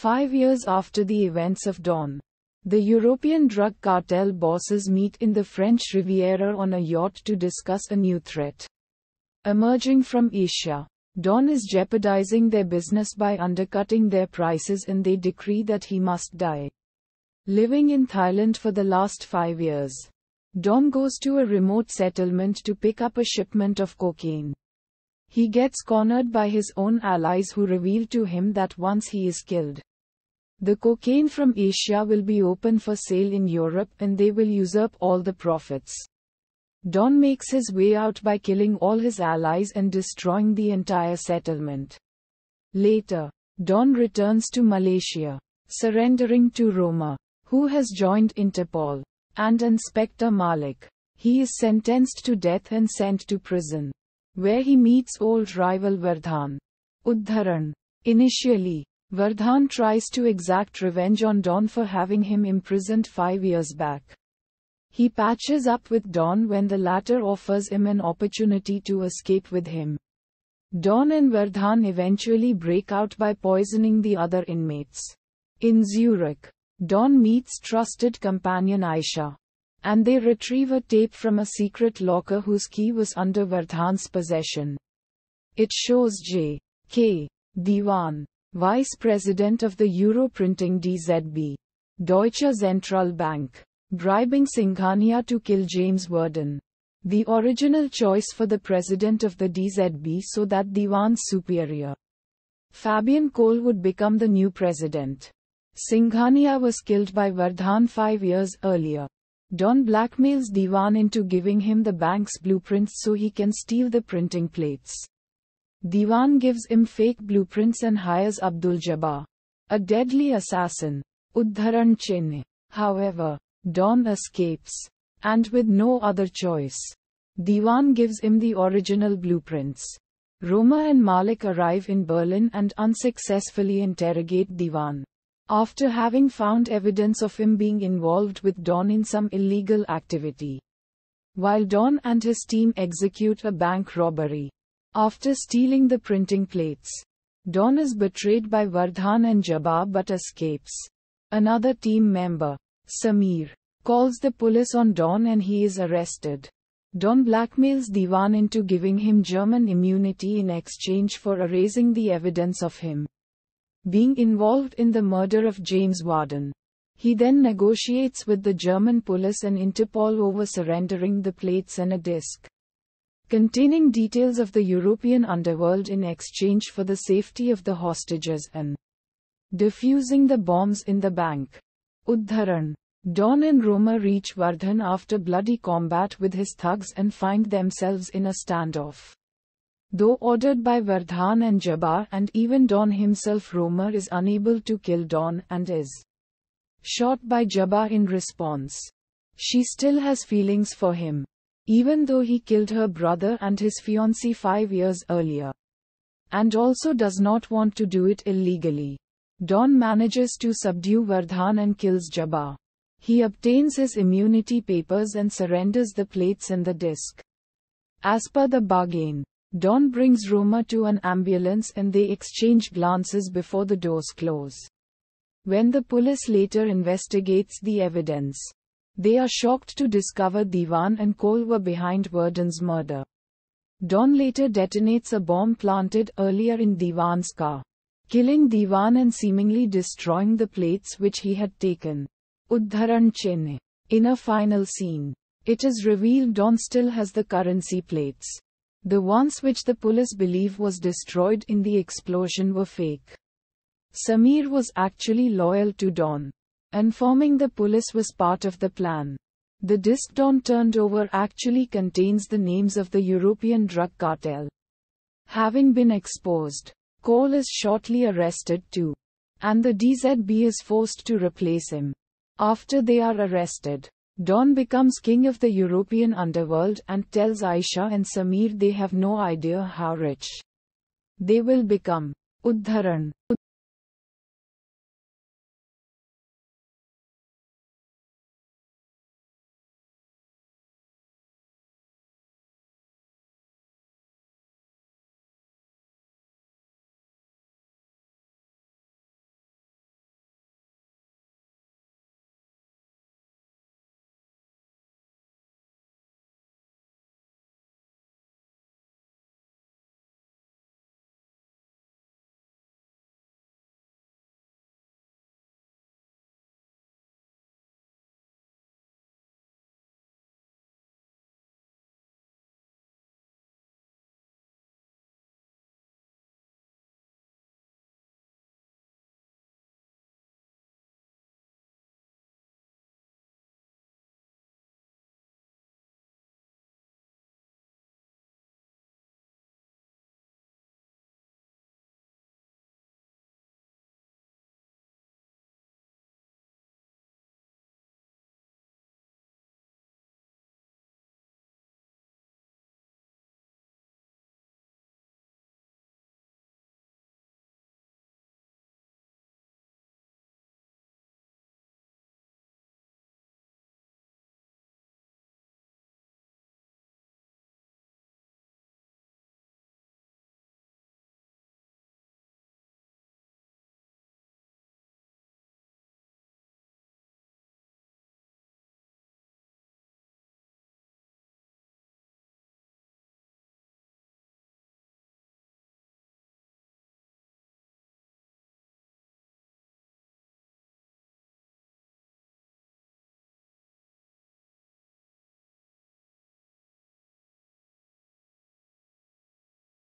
5 years after the events of Dawn, the European drug cartel bosses meet in the French Riviera on a yacht to discuss a new threat emerging from Asia. Dawn is jeopardizing their business by undercutting their prices, and they decree that he must die. Living in Thailand for the last 5 years, Dawn goes to a remote settlement to pick up a shipment of cocaine. He gets cornered by his own allies, who reveal to him that once he is killed, the cocaine from Asia will be open for sale in Europe, and they will usurp all the profits. Dawn makes his way out by killing all his allies and destroying the entire settlement. Later, Dawn returns to Malaysia, surrendering to Roma, who has joined Interpol, and Inspector Malik. He is sentenced to death and sent to prison, where he meets old rival Vardhan, Uddharan. Initially, Vardhan tries to exact revenge on Dawn for having him imprisoned 5 years back. He patches up with Dawn when the latter offers him an opportunity to escape with him. Dawn and Vardhan eventually break out by poisoning the other inmates. In Zurich, Dawn meets trusted companion Aisha, and they retrieve a tape from a secret locker whose key was under Vardhan's possession. It shows J.K. Diwan, Vice President of the Euro Printing DZB, Deutsche Zentralbank, bribing Singhania to kill James Warden, the original choice for the president of the DZB, so that Diwan's superior, Fabian Cole, would become the new president. Singhania was killed by Vardhan 5 years earlier. Dawn blackmails Diwan into giving him the bank's blueprints so he can steal the printing plates. Diwan gives him fake blueprints and hires Abdul Jabbar, a deadly assassin, Uddharan Chinni. However, Dawn escapes, and with no other choice, Diwan gives him the original blueprints. Roma and Malik arrive in Berlin and unsuccessfully interrogate Diwan, after having found evidence of him being involved with Dawn in some illegal activity. While Dawn and his team execute a bank robbery, after stealing the printing plates, Dawn is betrayed by Vardhan and Jabbar but escapes. Another team member, Samir, calls the police on Dawn and he is arrested. Dawn blackmails Diwan into giving him German immunity in exchange for erasing the evidence of him being involved in the murder of James Warden. He then negotiates with the German police and Interpol over surrendering the plates and a disc containing details of the European underworld in exchange for the safety of the hostages and defusing the bombs in the bank. Uddharan, Dawn and Roma reach Vardhan after bloody combat with his thugs and find themselves in a standoff. Though ordered by Vardhan and Jabbar and even Dawn himself, Roma is unable to kill Dawn and is shot by Jabbar in response. She still has feelings for him, even though he killed her brother and his fiancée 5 years earlier, and also does not want to do it illegally. Dawn manages to subdue Vardhan and kills Jabbar. He obtains his immunity papers and surrenders the plates and the disc. As per the bargain, Dawn brings Roma to an ambulance and they exchange glances before the doors close. When the police later investigates the evidence, they are shocked to discover Diwan and Cole were behind Warden's murder. Dawn later detonates a bomb planted earlier in Diwan's car, killing Diwan and seemingly destroying the plates which he had taken. Uddharan Chinni. In a final scene, it is revealed Dawn still has the currency plates. The ones which the police believe was destroyed in the explosion were fake. Samir was actually loyal to Dawn, and informing the police was part of the plan. The disc Dawn turned over actually contains the names of the European drug cartel. Having been exposed, Cole is shortly arrested too, and the DZB is forced to replace him. After they are arrested, Dawn becomes king of the European underworld and tells Aisha and Samir they have no idea how rich they will become. Uddharan.